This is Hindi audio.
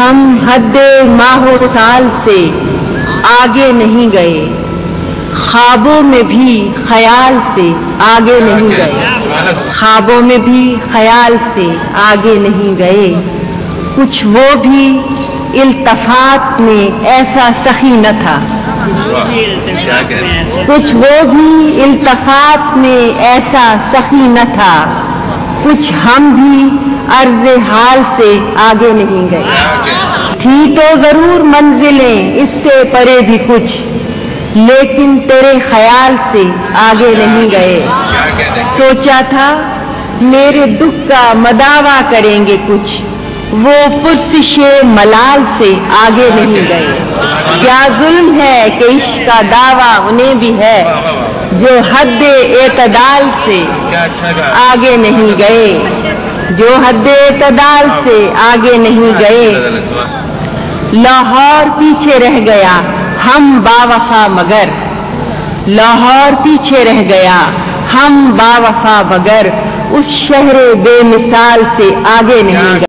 हम हद्दे माहो साल से आगे नहीं गए, ख्वाबों में भी ख्याल से आगे नहीं गए, ख्वाबों में भी ख्याल से आगे नहीं गए। कुछ वो भी इल्तफात में ऐसा सखी न था, कुछ वो भी इल्तफात में ऐसा सखी न था, कुछ हम भी अर्ज हाल से आगे नहीं गए। थी तो जरूर मंजिलें इससे परे भी कुछ, लेकिन तेरे ख्याल से आगे नहीं गए। सोचा था मेरे दुख का मदावा करेंगे कुछ, वो पुरसिशे मलाल से आगे नहीं गए। क्या जुल्म है कि इश्क का दावा उन्हें भी है, जो हद एतदाल से आगे नहीं गए, जो हद एतदाल से आगे नहीं गए। लाहौर पीछे रह गया हम बावफा मगर, लाहौर पीछे रह गया हम बावफा मगर, उस शहर बेमिसाल से आगे नहीं गए।